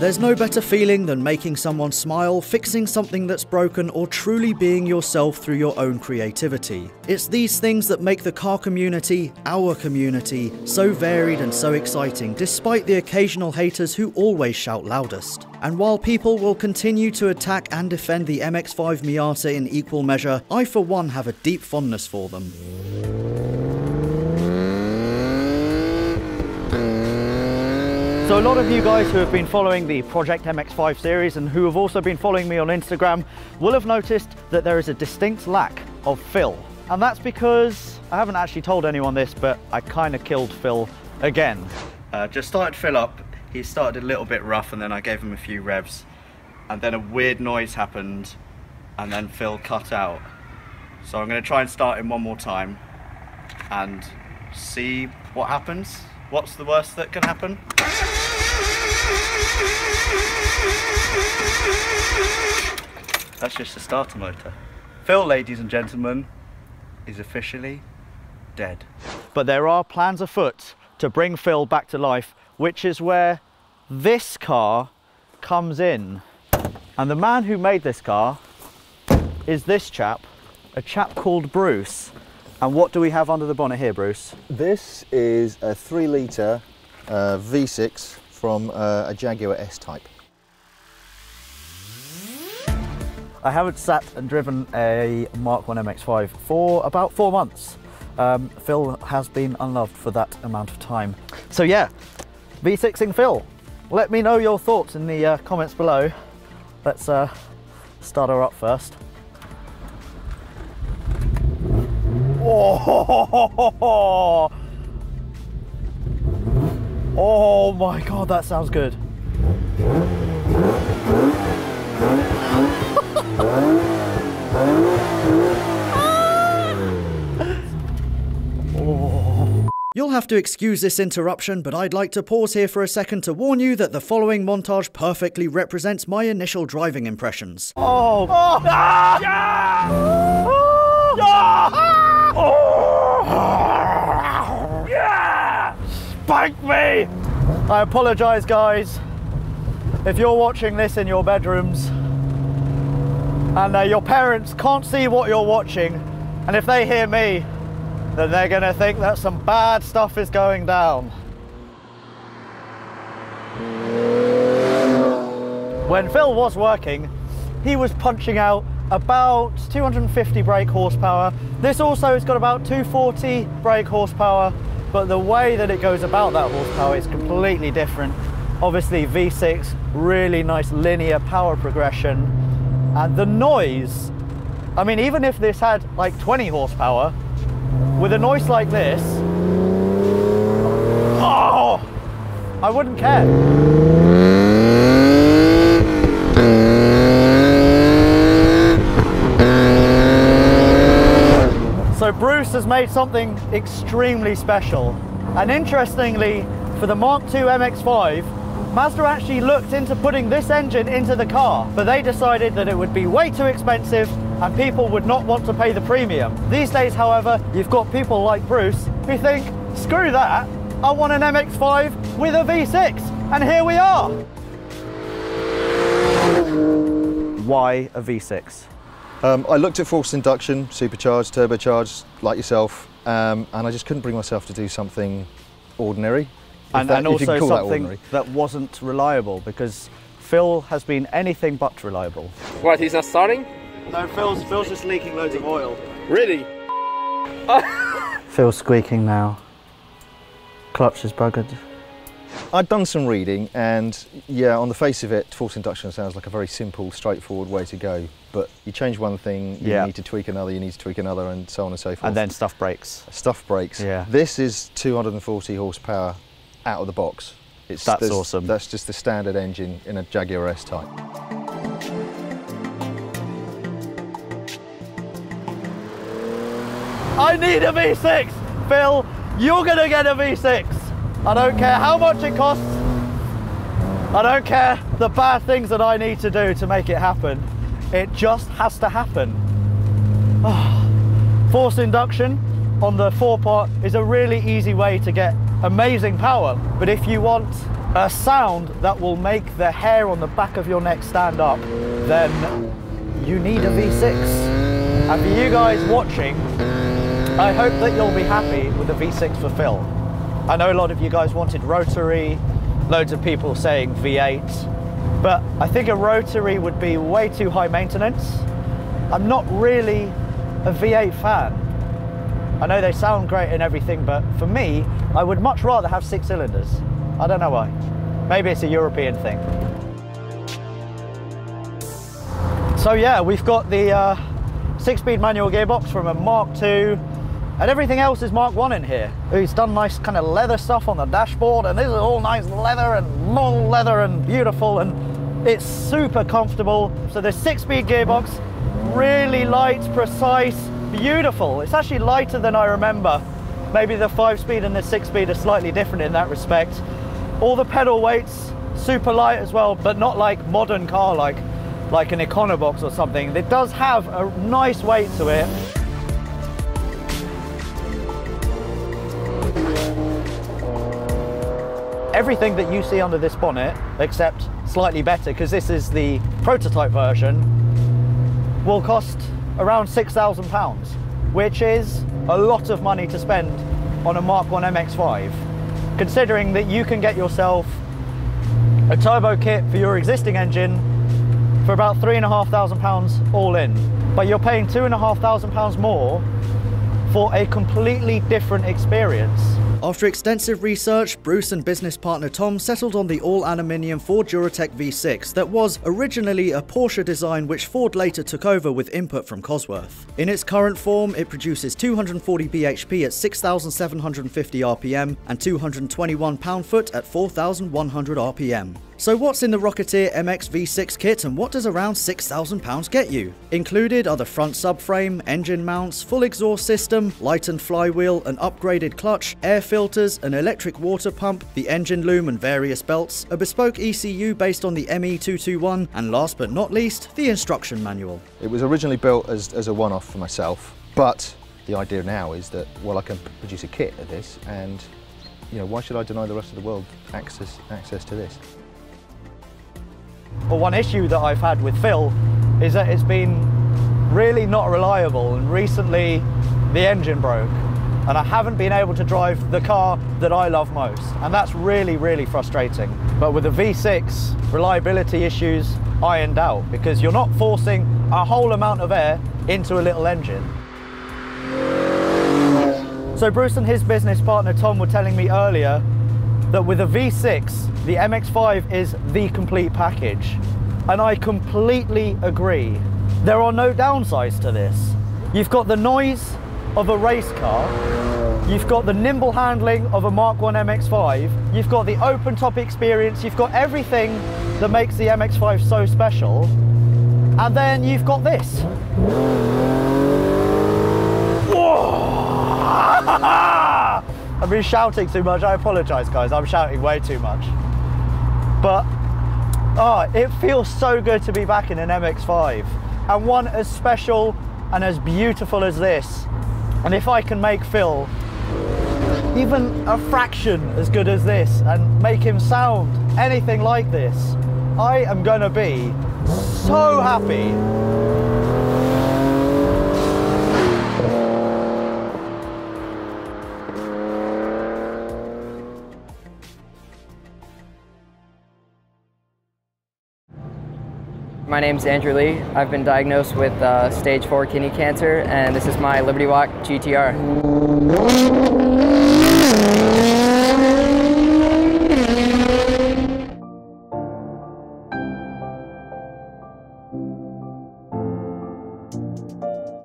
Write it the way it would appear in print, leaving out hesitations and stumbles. There's no better feeling than making someone smile, fixing something that's broken, or truly being yourself through your own creativity. It's these things that make the car community, our community, so varied and so exciting, despite the occasional haters who always shout loudest. And while people will continue to attack and defend the MX-5 Miata in equal measure, I for one have a deep fondness for them. So a lot of you guys who have been following the Project MX-5 series and who have also been following me on Instagram will have noticed that there is a distinct lack of Phil. And that's because, I haven't actually told anyone this, but I kind of killed Phil again. Just started Phil up, he started a little bit rough and then I gave him a few revs. And then a weird noise happened and then Phil cut out. So I'm going to try and start him one more time and see what happens. What's the worst that can happen? That's just the starter motor. Phil, ladies and gentlemen, is officially dead. But there are plans afoot to bring Phil back to life, which is where this car comes in. And the man who made this car is this chap, a chap called Bruce. And what do we have under the bonnet here, Bruce? This is a 3-litre V6 from a Jaguar S type. I haven't sat and driven a Mark 1 MX5 for about 4 months. Phil has been unloved for that amount of time. So yeah, V6ing Phil. Let me know your thoughts in the comments below. Let's start her up first. Oh! Oh my God, that sounds good. Oh. You'll have to excuse this interruption, but I'd like to pause here for a second to warn you that the following montage perfectly represents my initial driving impressions. Oh! Oh. Ah. Yeah. Oh. Yeah. Ah. Oh. Yeah. Spank me! I apologise, guys. If you're watching this in your bedrooms and your parents can't see what you're watching, and if they hear me, then they're going to think that some bad stuff is going down. When Phil was working, he was punching out about 250 brake horsepower. This also has got about 240 brake horsepower. But the way that it goes about that horsepower is completely different. Obviously V6, really nice linear power progression. And the noise, I mean, even if this had like 20 horsepower, with a noise like this, oh, I wouldn't care. So Bruce has made something extremely special. And interestingly, for the Mark II MX-5, Mazda actually looked into putting this engine into the car, but they decided that it would be way too expensive and people would not want to pay the premium. These days, however, you've got people like Bruce who think, screw that, I want an MX-5 with a V6, and here we are. Why a V6? I looked at forced induction, supercharged, turbocharged, like yourself, and I just couldn't bring myself to do something ordinary. And also something that wasn't reliable, because Phil has been anything but reliable. Right, he's not starting? No, Phil's just leaking loads of oil. Really? Phil's squeaking now. Clutch is buggered. I'd done some reading and, yeah, on the face of it, forced induction sounds like a very simple, straightforward way to go. But you change one thing, you need to tweak another, you need to tweak another, and so on and so forth. And then stuff breaks. Stuff breaks. Yeah. This is 240 horsepower out of the box. That's awesome. That's just the standard engine in a Jaguar S type. I need a V6. Phil, you're going to get a V6. I don't care how much it costs. I don't care the bad things that I need to do to make it happen. It just has to happen. Oh. Forced induction on the four-pot is a really easy way to get amazing power. But if you want a sound that will make the hair on the back of your neck stand up, then you need a V6. And for you guys watching, I hope that you'll be happy with a V6 for Phil. I know a lot of you guys wanted rotary, loads of people saying V8, but I think a rotary would be way too high maintenance. I'm not really a V8 fan. I know they sound great and everything, but for me, I would much rather have 6 cylinders. I don't know why. Maybe it's a European thing. So yeah, we've got the 6-speed manual gearbox from a Mark II, and everything else is Mark 1 in here. It's done nice kind of leather stuff on the dashboard, and this is all nice leather and long leather and beautiful, and it's super comfortable. So the 6-speed gearbox, really light, precise, beautiful. It's actually lighter than I remember. Maybe the 5-speed and the 6-speed are slightly different in that respect. All the pedal weights super light as well, but not like modern car, like an Econobox or something. It does have a nice weight to it. Everything that you see under this bonnet, except slightly better because this is the prototype version, will cost around £6,000, which is a lot of money to spend on a Mark 1 MX5, considering that you can get yourself a turbo kit for your existing engine for about £3,500 all in. But you're paying £2,500 more for a completely different experience. After extensive research, Bruce and business partner Tom settled on the all-aluminium Ford Duratec V6 that was originally a Porsche design which Ford later took over with input from Cosworth. In its current form, it produces 240 bhp at 6,750 rpm and 221 pound-foot at 4,100 rpm. So what's in the Rocketeer MX V6 kit, and what does around £6,000 get you? Included are the front subframe, engine mounts, full exhaust system, lightened flywheel, an upgraded clutch, air filters, an electric water pump, the engine loom and various belts, a bespoke ECU based on the ME221, and last but not least, the instruction manual. It was originally built as a one-off for myself, but the idea now is that, well, I can produce a kit of this, and you know, why should I deny the rest of the world access to this? Well, one issue that I've had with Phil is that it's been really not reliable, and recently the engine broke and I haven't been able to drive the car that I love most, and that's really, really frustrating. But with the V6, reliability issues ironed out because you're not forcing a whole amount of air into a little engine. So Bruce and his business partner Tom were telling me earlier that with a V6, the MX-5 is the complete package. And I completely agree. There are no downsides to this. You've got the noise of a race car, you've got the nimble handling of a Mark 1 MX-5, you've got the open top experience, you've got everything that makes the MX-5 so special. And then you've got this. Whoa! I'm really shouting too much. I apologise, guys. I'm shouting way too much. But oh, it feels so good to be back in an MX-5, and one as special and as beautiful as this. And if I can make Phil even a fraction as good as this and make him sound anything like this, I am going to be so happy. My name's Andrew Lee. I've been diagnosed with stage 4 kidney cancer, and this is my Liberty Walk GTR.